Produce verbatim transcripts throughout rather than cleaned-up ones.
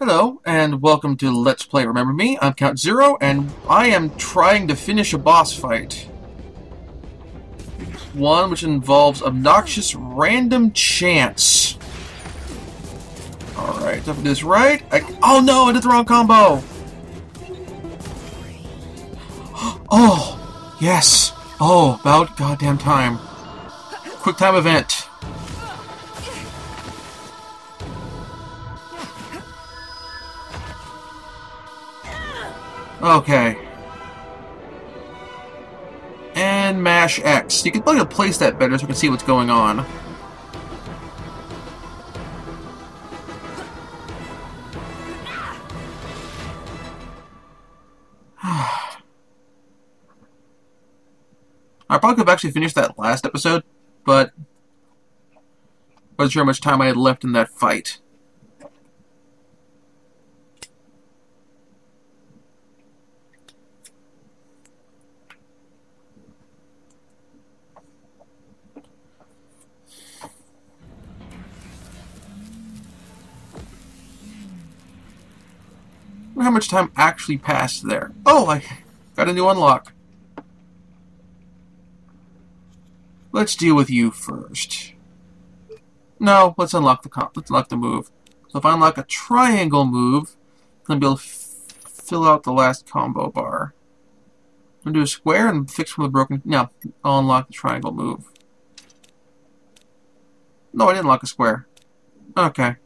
Hello, and welcome to Let's Play Remember Me. I'm Count Zero, and I am trying to finish a boss fight. One which involves obnoxious random chance. Alright, if I do this right... I, oh no, I did the wrong combo! Oh, yes! Oh, about goddamn time. Quick time event. Okay. And mash X. You can probably place that better so I can see what's going on. I probably could have actually finished that last episode, but wasn't sure how much time I had left in that fight. How much time actually passed there. Oh, I got a new unlock. Let's deal with you first. No, let's unlock the comp. Let's unlock the move. So if I unlock a triangle move, I'm gonna be able to fill out the last combo bar. I'm gonna do a square and fix from the broken. No, I'll unlock the triangle move. No, I didn't lock a square. Okay.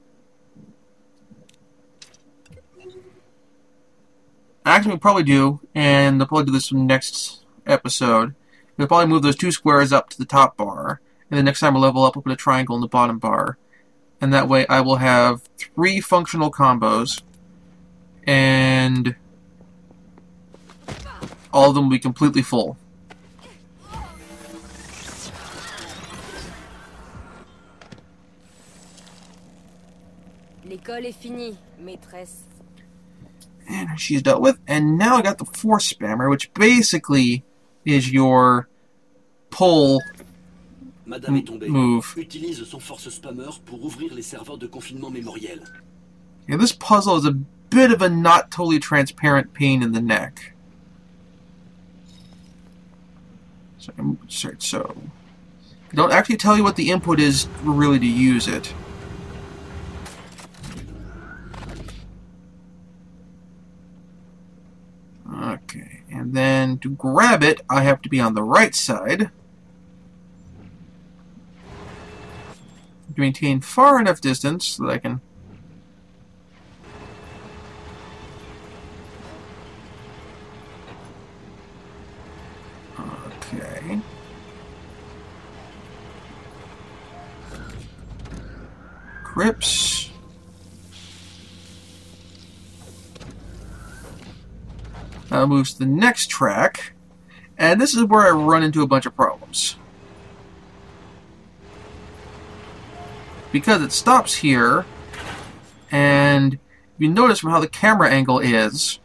Actually, we'll probably do, and I'll probably do this from next episode. We'll probably move those two squares up to the top bar, and the next time we level up, we'll put a triangle in the bottom bar. And that way, I will have three functional combos, and all of them will be completely full. L'école est finie, maîtresse. And she's dealt with. And now I got the force spammer, which basically is your pull Madame est tombée. Move. Utilise son force spammer pour ouvrir les serveurs de confinement mémoriel. Yeah, this puzzle is a bit of a not totally transparent pain in the neck. So I can search. So I don't actually tell you what the input is really to use it. Okay, and then to grab it, I have to be on the right side. To maintain far enough distance so that I can... Okay. Grips. Now moves to the next track, and this is where I run into a bunch of problems. Because it stops here, and you notice from how the camera angle is,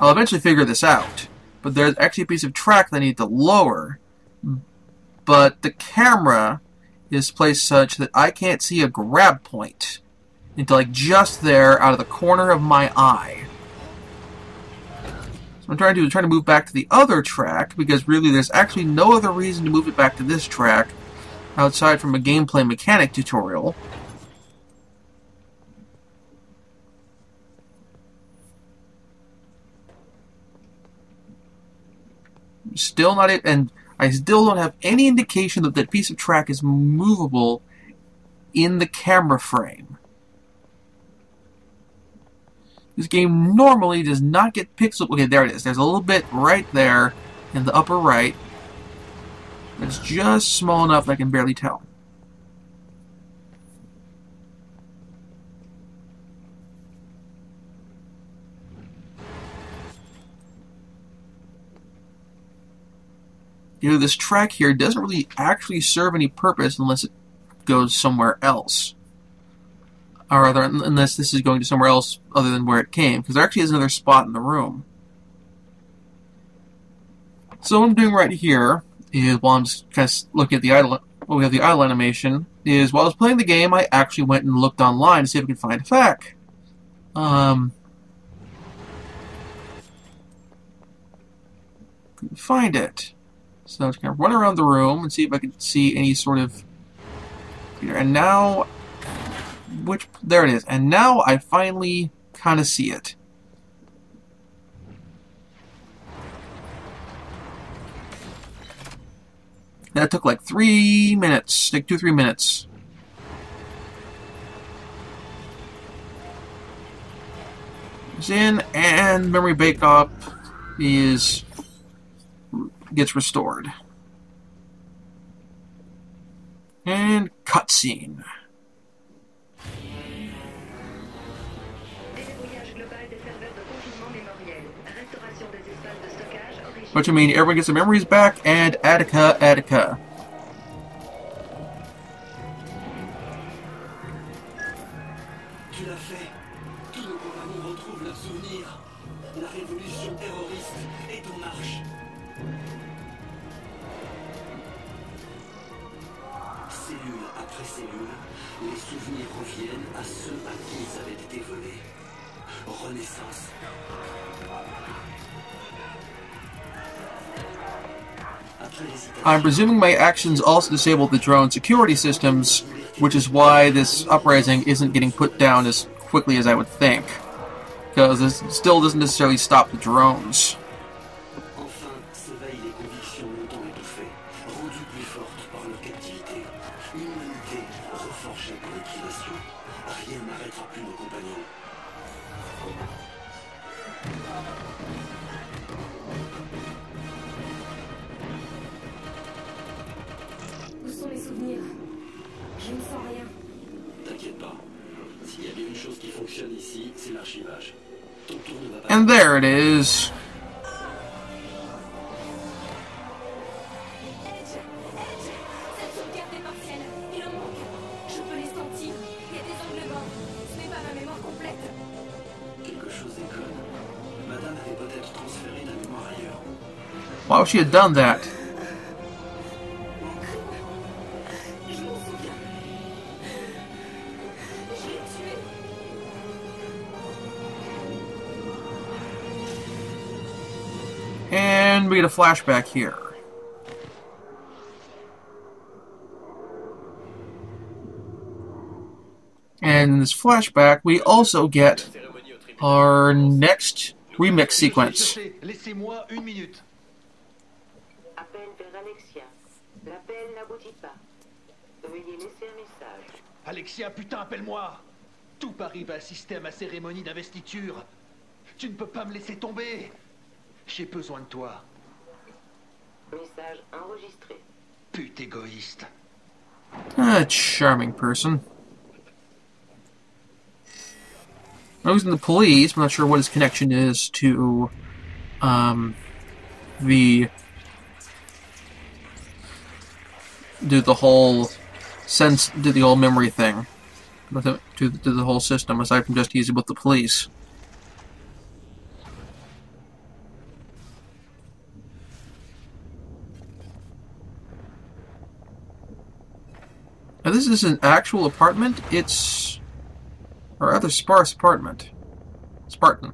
I'll eventually figure this out, but there's actually a piece of track that I need to lower, but the camera is placed such that I can't see a grab point until like just there out of the corner of my eye. I'm trying to do is trying to move back to the other track, because really there's actually no other reason to move it back to this track outside from a gameplay mechanic tutorial. Still not it, and I still don't have any indication that that piece of track is movable in the camera frame. This game normally does not get pixel... Okay, there it is. There's a little bit right there in the upper right. It's just small enough that I can barely tell. You know, this track here doesn't really actually serve any purpose unless it goes somewhere else. Or other, unless this is going to somewhere else other than where it came, because there actually is another spot in the room. So what I'm doing right here is, while I'm just kind of looking at the idle, well, we have the idle animation, is while I was playing the game, I actually went and looked online to see if I could find a fact. Um, couldn't find it. So I'm just gonna run around the room and see if I can see any sort of. And now, which there it is. And now I finally kind of see it. That took like three minutes, like two, three minutes. It's in, and memory bake up is gets restored. And cutscene. What you mean? Everyone gets their memories back, and Attica, Attica. I'm presuming my actions also disabled the drone security systems, which is why this uprising isn't getting put down as quickly as I would think. Because this still doesn't necessarily stop the drones. And there it is. Why would she have done that? And we get a flashback here. And in this flashback, we also get our next remix sequence. Appel vers Alexia. L'appel n'aboutit pas. Veuillez laisser un message. Alexia, putain, appelle-moi! Tout Paris va assister à ma cérémonie d'investiture. Tu ne peux pas me laisser tomber. J'ai besoin de toi. Message enregistré. Pute égoïste. Ah, charming person. I was in the police, but I'm not sure what his connection is to um the do the whole sense do the whole memory thing. To, to the whole system, aside from just using with the police. Now this is an actual apartment, it's or rather sparse apartment. Spartan.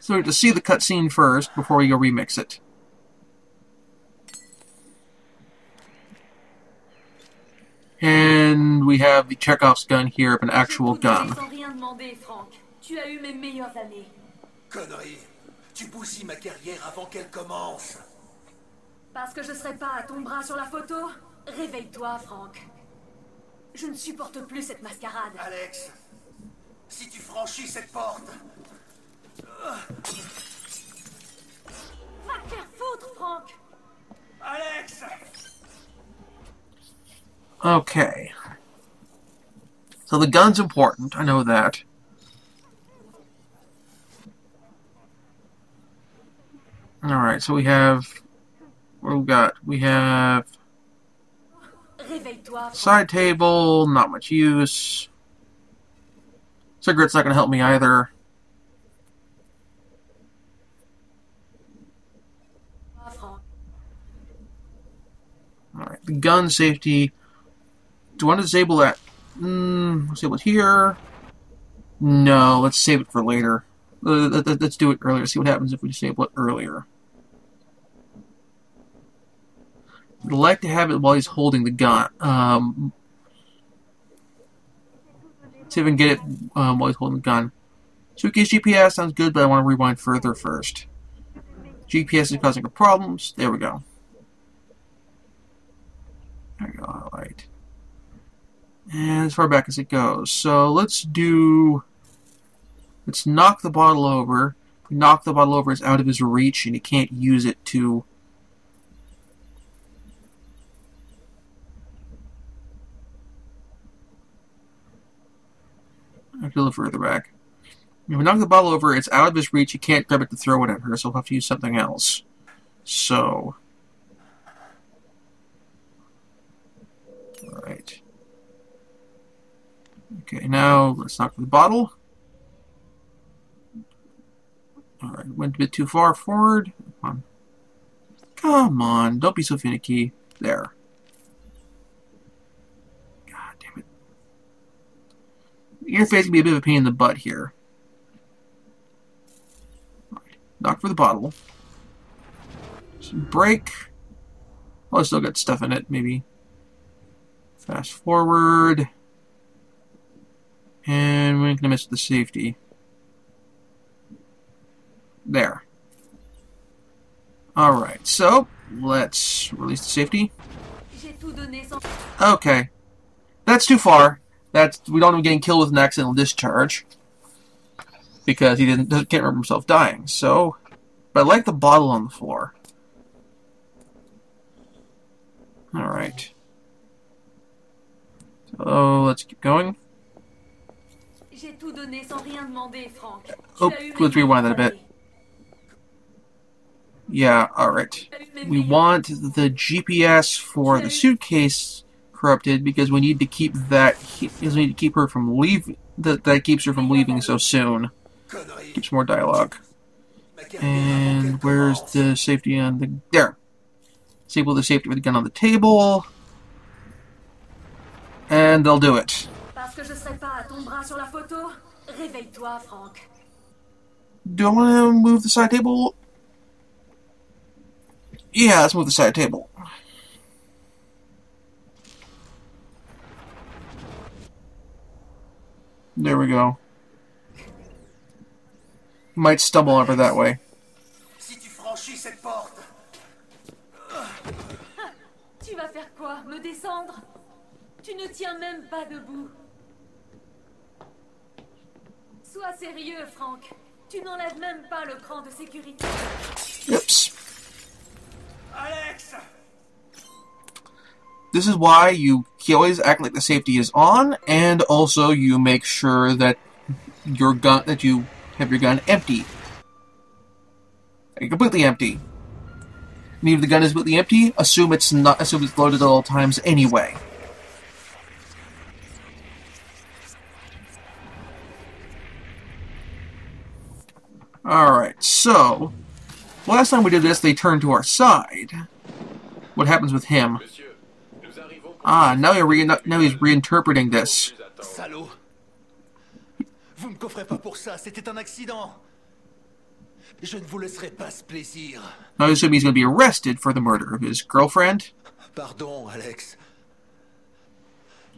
So we have to see the cutscene first before we go remix it. And we have the Chekhov's gun here, an actual gun. Connerie, tu bousilles ma carrière avant qu'elle commence. Parce que je serai pas à ton bras sur la photo. Réveille-toi, Franck. Je ne supporte plus cette mascarade. Alex, si tu franchis cette porte. Va te faire foutre, Franck. Alex. Okay. So the gun's important, I know that. Alright, so we have what we got? We have side table, not much use. Cigarette's not gonna help me either. gun safety. Do I want to disable that? Mm, let's disable it here. No, let's save it for later. Let's do it earlier. See what happens if we disable it earlier. I'd like to have it while he's holding the gun. Um, see if I can get it um, while he's holding the gun. Suitcase G P S sounds good, but I want to rewind further first. G P S is causing problems. There we go. There we go. All right. And as far back as it goes. So let's do... Let's knock the bottle over. If we knock the bottle over, it's out of his reach, and he can't use it to... I have to look further back. If we knock the bottle over, it's out of his reach. He can't grab it to throw it at her, so he'll have to use something else. So... Alright. Okay, now let's knock the bottle. Alright, went a bit too far forward. Come on. Come on, don't be so finicky. There. God damn it. The interface can be a bit of a pain in the butt here. Alright, knock for the bottle. Some break. Oh, I still got stuff in it, maybe. Fast forward. And we're gonna miss the safety. There. Alright, so let's release the safety. Okay. That's too far. That's we don't want him getting killed with an accidental discharge. Because he didn't can't remember himself dying, so but I like the bottle on the floor. Alright. So let's keep going. Oh, let's rewind that a bit. Yeah, alright. We want the G P S for the suitcase corrupted because we need to keep that because we need to keep her from leaving that that keeps her from leaving so soon. Keeps more dialogue. And where's the safety on the there? Disable the safety with the gun on the table. And they'll do it. Do I want to move the side table? Yeah, let's move the side table. There we go. Might stumble over that way. Tu vas faire quoi? Me descendre? Tu ne tiens même pas debout. Sois sérieux, Frank. Tu n'enlèves même pas le cran de sécurité. Oops. Alex. This is why you always act like the safety is on, and also you make sure that your gun that you have your gun empty, like completely empty. And if the gun is completely empty, assume it's not. Assume it's loaded at all times anyway. Alright, so, last time we did this, they turned to our side. What happens with him? Ah, now, he re now he's reinterpreting this. I assume he's going to be arrested for the murder of his girlfriend. Pardon, Alex.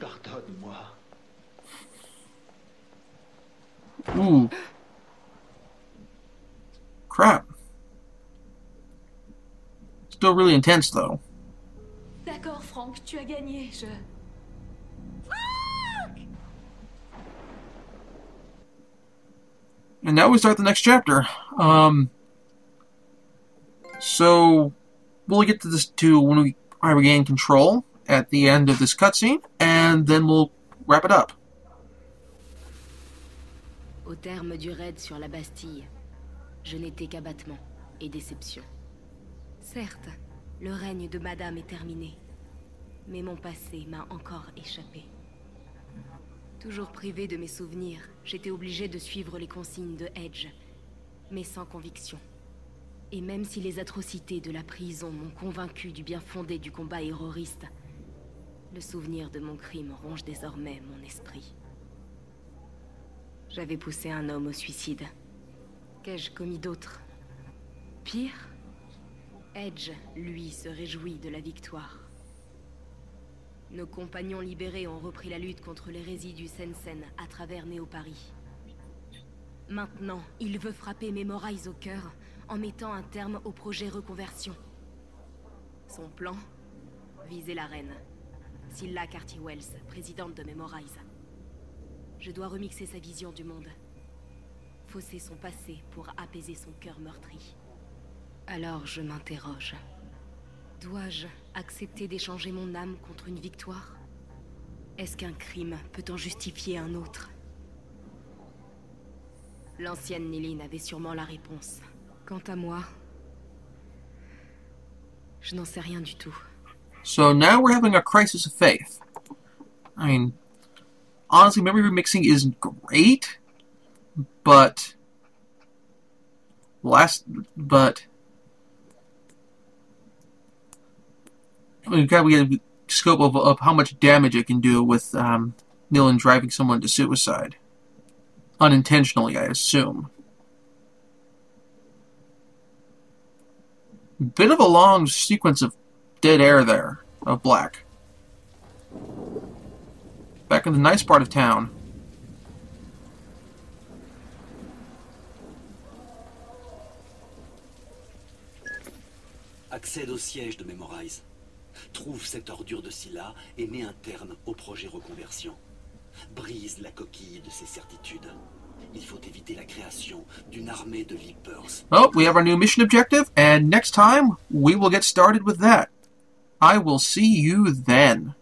Pardonne-moi. Ooh. Crap. Still really intense, though. D'accord, Frank, tu as gagné. Je... And now we start the next chapter. Um. So we'll get to this to when we regain control at the end of this cutscene, and then we'll wrap it up. Au terme du raid sur la Bastille. Je n'étais qu'abattement et déception. Certes, le règne de Madame est terminé, mais mon passé m'a encore échappé. Toujours privée de mes souvenirs, j'étais obligée de suivre les consignes de Edge, mais sans conviction, Et même si les atrocités de la prison m'ont convaincu du bien fondé du combat terroriste, le souvenir de mon crime ronge désormais mon esprit. J'avais poussé un homme au suicide. Qu'ai-je commis d'autre? Pire, Edge, lui, se réjouit de la victoire. Nos compagnons libérés ont repris la lutte contre les résidus Sensen à travers Néoparis. Maintenant, il veut frapper Memorize au cœur en mettant un terme au projet Reconversion. Son plan? Viser la reine, Silla Cartywells, présidente de Memorize. Je dois remixer sa vision du monde, fausser son passé pour apaiser son cœur meurtri. Alors je m'interroge. Dois-je accepter d'échanger mon âme contre une victoire? Est-ce qu'un crime peut en justifier un autre? L'ancienne Nilin avait sûrement la réponse. Quant à moi, je n'en sais rien du tout. So now we're having a crisis of faith. I mean, honestly, memory remixing isn't great, but last, but. I mean, God, we got a scope of, of how much damage it can do with um, Nilin driving someone to suicide. Unintentionally, I assume. Bit of a long sequence of dead air there, of black. Back in the nice part of town. Accède au siège de Memorize. Trouve cette ordure de Silla et met un terme au projet Reconversion. Brise la coquille de ses certitudes. Il faut éviter la création d'une armée de vipers. Oh, we have our new mission objective, and next time we will get started with that. I will see you then.